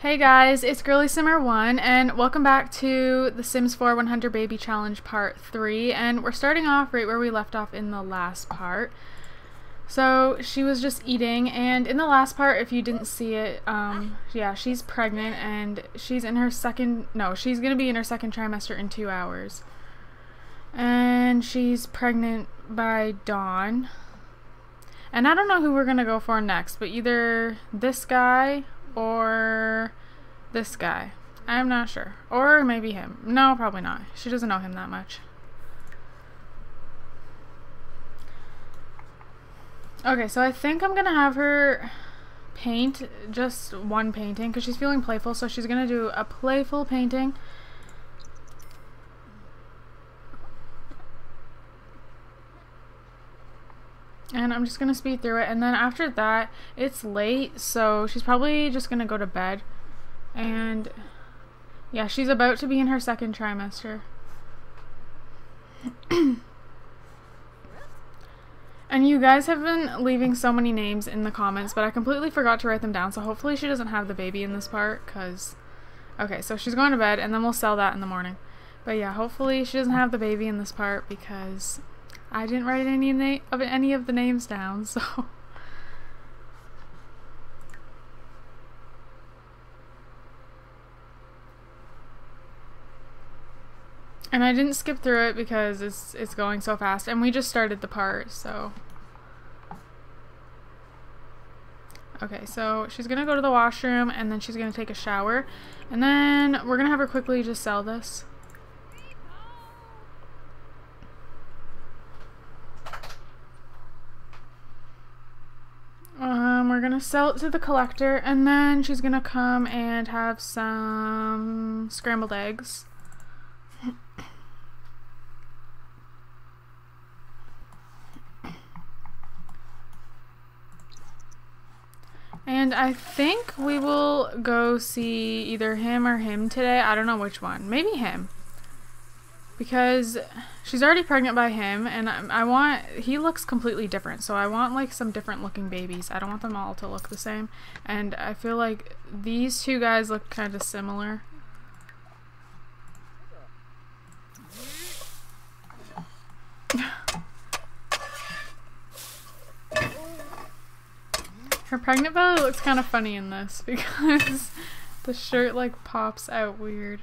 Hey guys, it's GirlySimmer1 and welcome back to the Sims 4 100 Baby Challenge Part 3, and we're starting off right where we left off in the last part. So she was just eating, and in the last part, if you didn't see it, yeah, she's pregnant and she's in her second, no, she's gonna be in her second trimester in 2 hours. And she's pregnant by dawn. And I don't know who we're gonna go for next, but either this guy or this guy. I'm not sure. Or maybe him. No, probably not. She doesn't know him that much. Okay, so I think I'm gonna have her paint just one painting because she's feeling playful, so she's gonna do a playful painting. And I'm just gonna speed through it, and then after that, it's late, so she's probably just gonna go to bed. And yeah, she's about to be in her second trimester. And you guys have been leaving so many names in the comments, but I completely forgot to write them down, so hopefully she doesn't have the baby in this part, cause... Okay, so she's going to bed, and then we'll sell that in the morning. But yeah, hopefully she doesn't have the baby in this part, because... I didn't write any of the names down, so... And I didn't skip through it because it's going so fast, and we just started the part, so... Okay, so she's gonna go to the washroom, and then she's gonna take a shower, and then we're gonna have her quickly just sell this. We're gonna sell it to the collector, and then she's gonna come and have some scrambled eggs. And I think we will go see either him or him today. I don't know which one. Maybe him. Because she's already pregnant by him, and I want, he looks completely different, so I want like some different looking babies. I don't want them all to look the same, and I feel like these two guys look kind of similar. Her pregnant belly looks kind of funny in this because the shirt like pops out weird.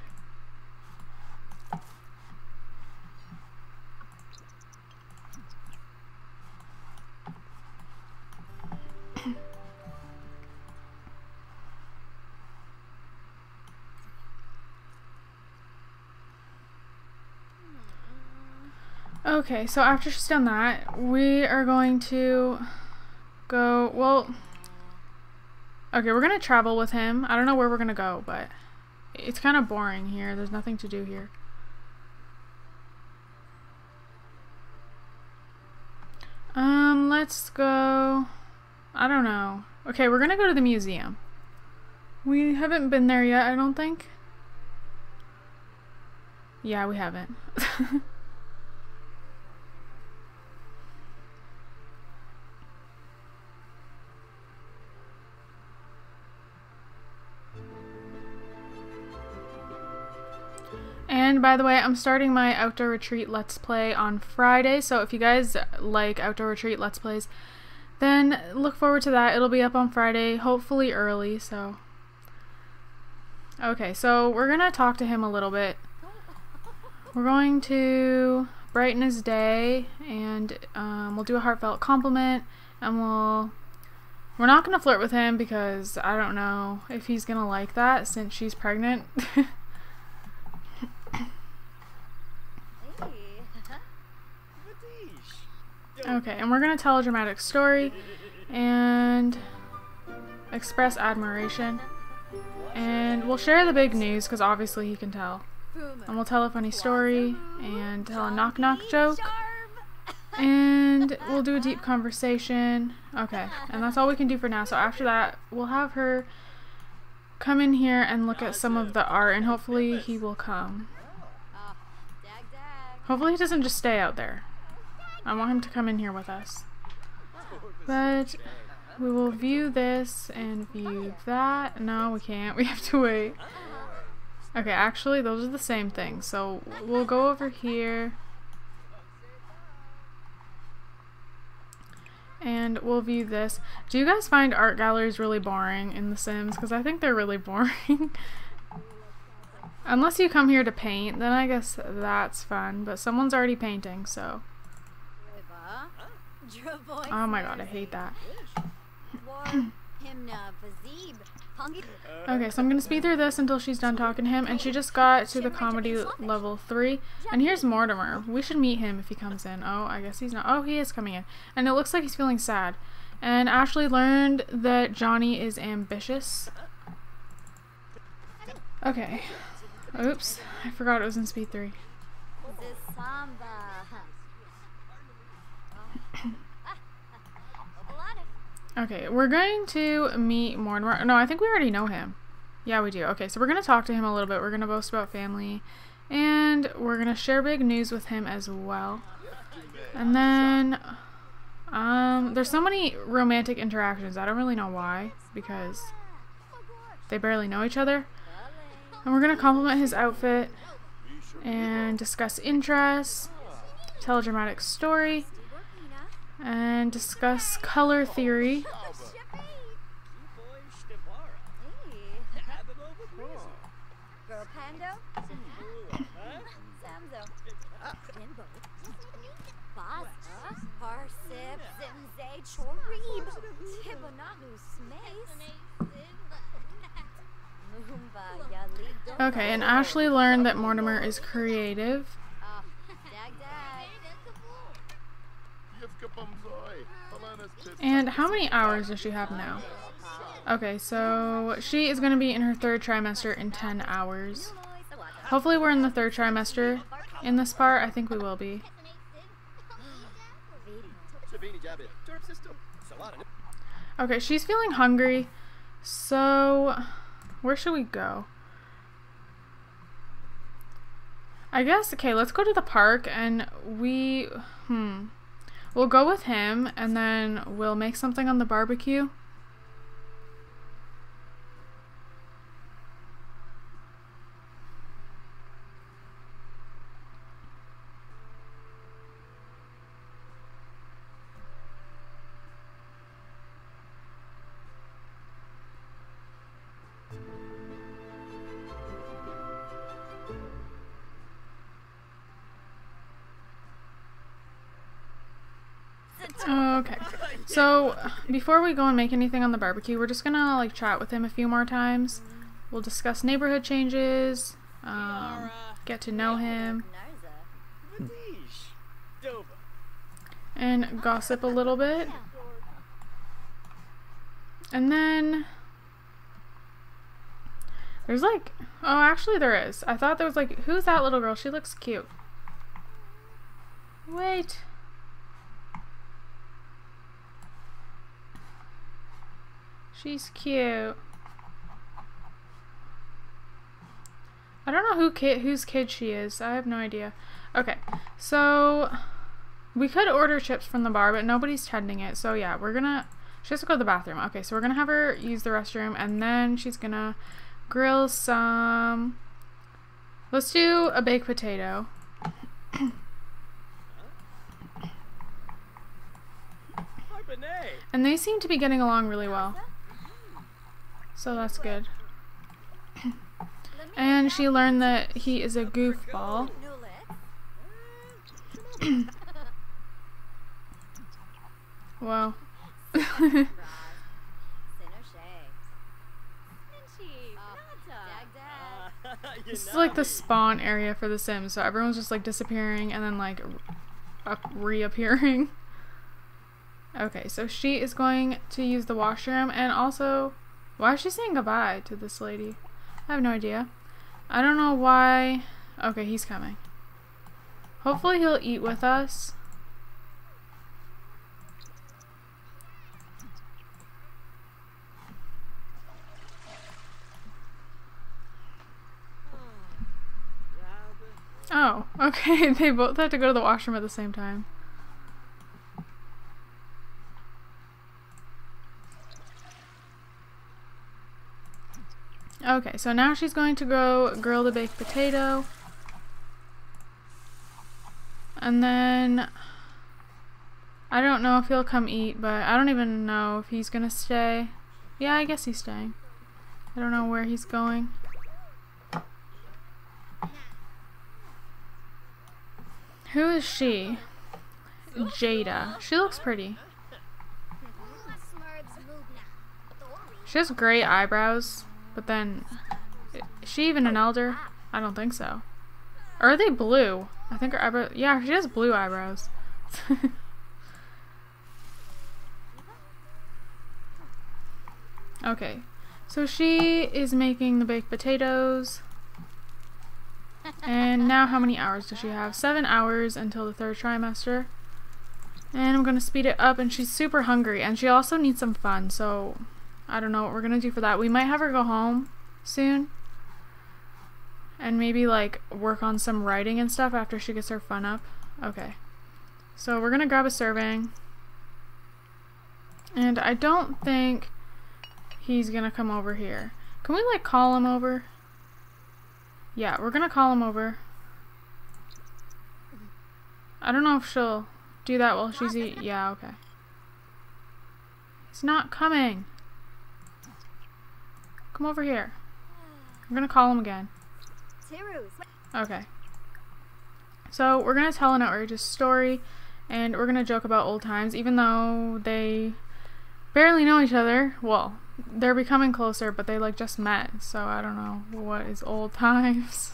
Okay, so after she's done that, we are going to go, well, okay, we're going to travel with him. I don't know where we're going to go, but it's kind of boring here. There's nothing to do here. Let's go, I don't know. Okay, we're going to go to the museum. We haven't been there yet, I don't think. Yeah, we haven't. And by the way, I'm starting my Outdoor Retreat Let's Play on Friday, so if you guys like Outdoor Retreat Let's Plays, then look forward to that. It'll be up on Friday, hopefully early, so... Okay, so we're gonna talk to him a little bit. We're going to brighten his day, and we'll do a heartfelt compliment, and we'll... We're not gonna flirt with him because I don't know if he's gonna like that since she's pregnant. Okay, and we're gonna tell a dramatic story and express admiration, and we'll share the big news because obviously he can tell, and we'll tell a funny story and tell a knock knock joke, and we'll do a deep conversation. Okay, and that's all we can do for now, so after that we'll have her come in here and look at some of the art, and hopefully he will come. Hopefully he doesn't just stay out there. I want him to come in here with us. But We will view this and view that. No, we can't. We have to wait. Okay, actually, those are the same thing. So we'll go over here. And we'll view this. Do you guys find art galleries really boring in The Sims? Because I think they're really boring. Unless you come here to paint, then I guess that's fun. But someone's already painting, so... Oh my god, I hate that. Okay, so I'm gonna speed through this until she's done talking to him, and she just got to the comedy level 3. And here's Mortimer. We should meet him if he comes in. Oh, I guess he's not. Oh, he is coming in. And it looks like he's feeling sad. And Ashley learned that Johnny is ambitious. Okay. Oops, I forgot it was in speed 3. Okay, we're going to meet Mortimer. No, I think we already know him. Yeah, we do. Okay, so we're going to talk to him a little bit. We're going to boast about family. And we're going to share big news with him as well. And then, there's so many romantic interactions. I don't really know why, because they barely know each other. And we're going to compliment his outfit and discuss interests, tell a dramatic story, and discuss color theory. Okay, and Ashley learned that Mortimer is creative. And how many hours does she have now? Okay, so she is going to be in her 3rd trimester in 10 hours. Hopefully we're in the 3rd trimester in this part. I think we will be. Okay, she's feeling hungry. So, where should we go? I guess, okay, let's go to the park and we... We'll go with him, and then we'll make something on the barbecue. Okay, so before we go and make anything on the barbecue, we're just gonna like chat with him a few more times. We'll discuss neighborhood changes, get to know him, and gossip a little bit. And then there's like, oh, actually there is. I thought there was like, who's that little girl? She looks cute. Wait. She's cute. I don't know whose kid she is. I have no idea. Okay, so we could order chips from the bar, but nobody's tending it. So yeah, we're gonna... She has to go to the bathroom. Okay, so we're gonna have her use the restroom, and then she's gonna grill some... Let's do a baked potato. And they seem to be getting along really well. So that's good. And she learned that he is a goofball. Wow. This is like the spawn area for The Sims, so everyone's just like disappearing and then like reappearing. Okay, so she is going to use the washroom, and also... Why is she saying goodbye to this lady? I have no idea. I don't know why... Okay, he's coming. Hopefully he'll eat with us. Oh, okay. They both had to go to the washroom at the same time. Okay, so now she's going to go grill the baked potato. And then I don't know if he'll come eat, but I don't even know if he's gonna stay. Yeah, I guess he's staying. I don't know where he's going. Who is she? Jada. She looks pretty. She has gray eyebrows, but then, is she even an elder? I don't think so. Or are they blue? I think her eyebrows, yeah, she has blue eyebrows. Okay, so she is making the baked potatoes. And now how many hours does she have? 7 hours until the third trimester. And I'm gonna speed it up, and she's super hungry, and she also needs some fun, so I don't know what we're gonna do for that. We might have her go home soon. And maybe like work on some writing and stuff after she gets her fun up. Okay. So we're gonna grab a serving. And I don't think he's gonna come over here. Can we like call him over? Yeah, we're gonna call him over. I don't know if she'll do that while she's eating. Yeah, okay. He's not coming. Come over here. I'm gonna call him again. Okay. So we're gonna tell an outrageous story, and we're gonna joke about old times, even though they barely know each other. Well, they're becoming closer, but they like just met, so I don't know what is old times.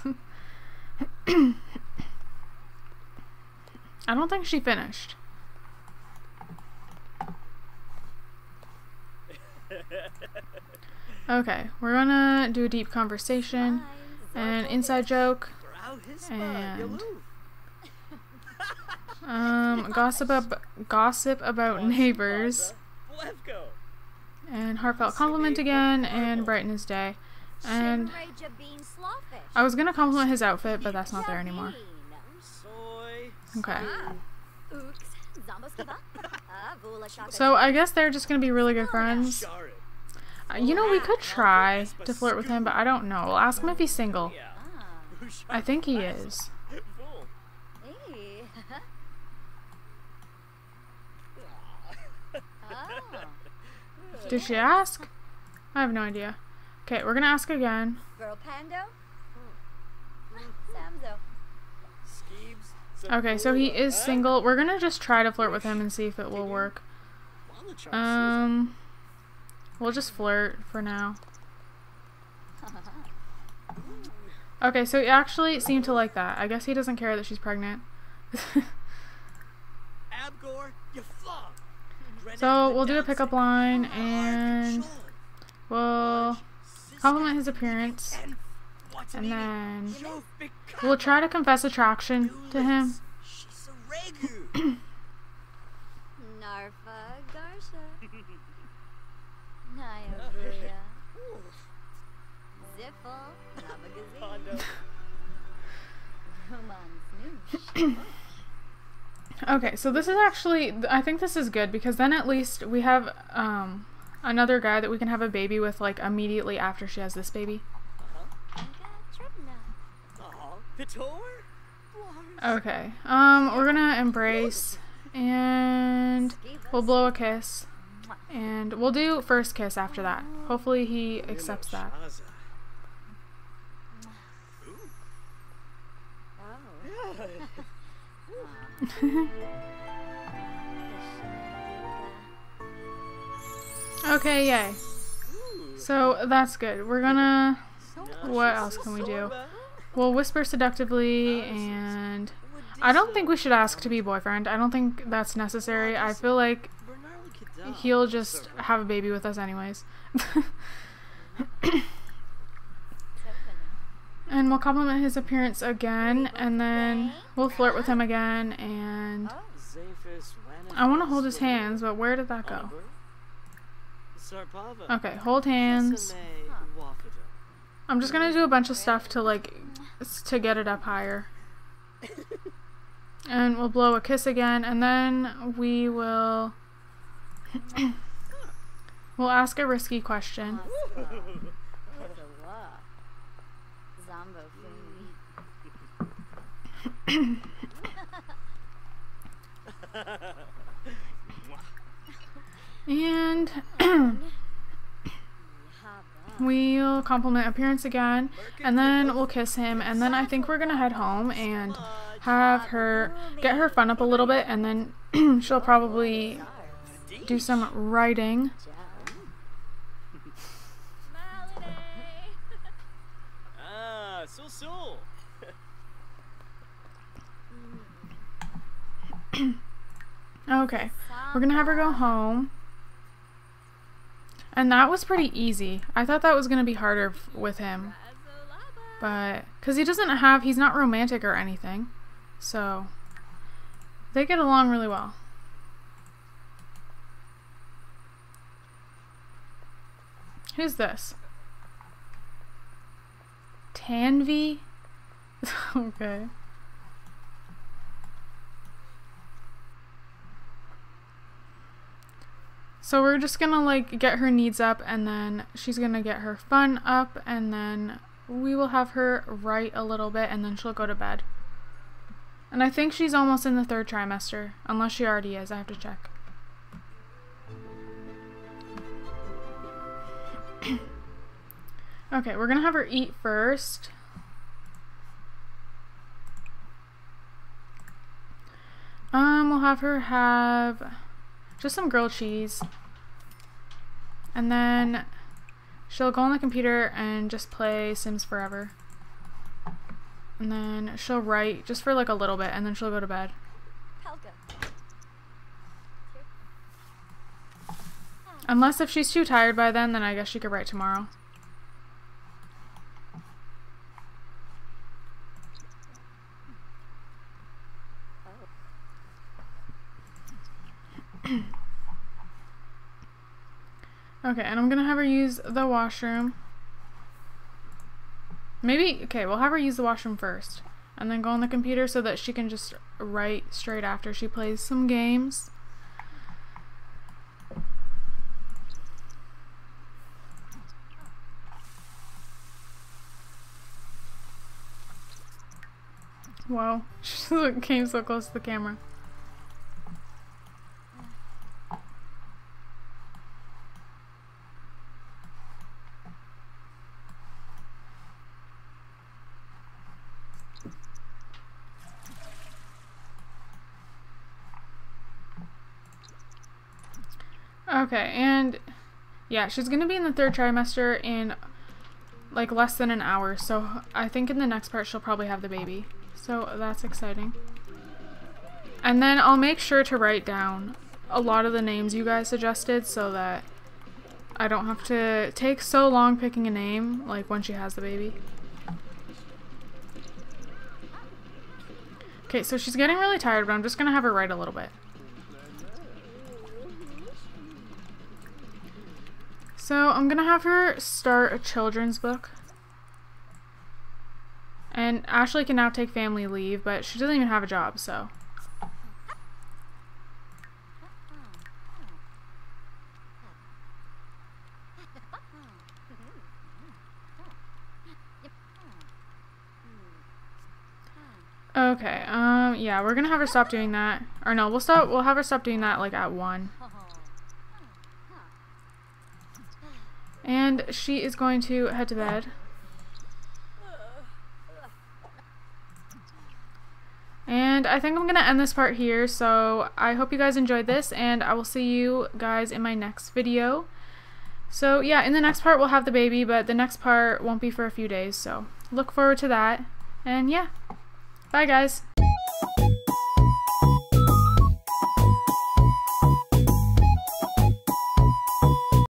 I don't think she finished. Okay, we're gonna do a deep conversation. An inside joke, and gossip about neighbors, and heartfelt compliment again, and brighten his day. And I was gonna compliment his outfit, but that's not there anymore. Okay. So I guess they're just gonna be really good friends. You know, we could try to flirt with him, but I don't know. We'll ask him if he's single. I think he is. Did she ask? I have no idea. Okay, we're gonna ask again. Okay, so he is single. We're gonna just try to flirt with him and see if it will work. We'll just flirt for now. Okay, so he actually seemed to like that. I guess he doesn't care that she's pregnant. So we'll do a pickup line, and we'll compliment his appearance, and then we'll try to confess attraction to him. Okay, so this is actually, I think this is good, because then at least we have another guy that we can have a baby with, like, immediately after she has this baby. Okay, we're gonna embrace, and we'll blow a kiss. And we'll do first kiss after that. Hopefully he accepts that. Okay, yay. So that's good. We're gonna... What else can we do? We'll whisper seductively, and I don't think we should ask to be boyfriend. I don't think that's necessary. I feel like he'll just have a baby with us anyways. And we'll compliment his appearance again, and then we'll flirt with him again, and I want to hold his hands, but where did that go? Okay, hold hands. I'm just gonna do a bunch of stuff to like get it up higher. And we'll blow a kiss again, and then we will we'll ask a risky question. And we'll compliment appearance again, and then we'll kiss him, and then I think we're gonna head home and have her get her fun up a little bit, and then she'll probably do some writing. Okay, we're gonna have her go home. And that was pretty easy. I thought that was going to be harder with him. But, because he doesn't have, he's not romantic or anything. So, they get along really well. Who's this? Tanvi? Okay. So we're just gonna like get her needs up, and then she's gonna get her fun up, and then we will have her write a little bit, and then she'll go to bed. And I think she's almost in the third trimester, unless she already is. I have to check. Okay, we're gonna have her eat first. We'll have her have just some grilled cheese. And then she'll go on the computer and just play Sims Forever. And then she'll write just for like a little bit, and then she'll go to bed. Unless if she's too tired by then I guess she could write tomorrow. Okay, and I'm gonna have her use the washroom. Maybe, okay, we'll have her use the washroom first, and then go on the computer so that she can just write straight after she plays some games. Wow, she came so close to the camera. Okay, and yeah, she's going to be in the third trimester in like less than an hour, so I think in the next part she'll probably have the baby. So that's exciting. And then I'll make sure to write down a lot of the names you guys suggested so that I don't have to take so long picking a name like when she has the baby. Okay, so she's getting really tired, but I'm just going to have her write a little bit. So I'm gonna have her start a children's book. And Ashley can now take family leave, but she doesn't even have a job, so. Okay, yeah, we're gonna have her stop doing that. Or no, we'll have her stop doing that like at 1. And she is going to head to bed. And I think I'm going to end this part here. So I hope you guys enjoyed this, and I will see you guys in my next video. So yeah, in the next part we'll have the baby, but the next part won't be for a few days. So look forward to that. And yeah, bye guys.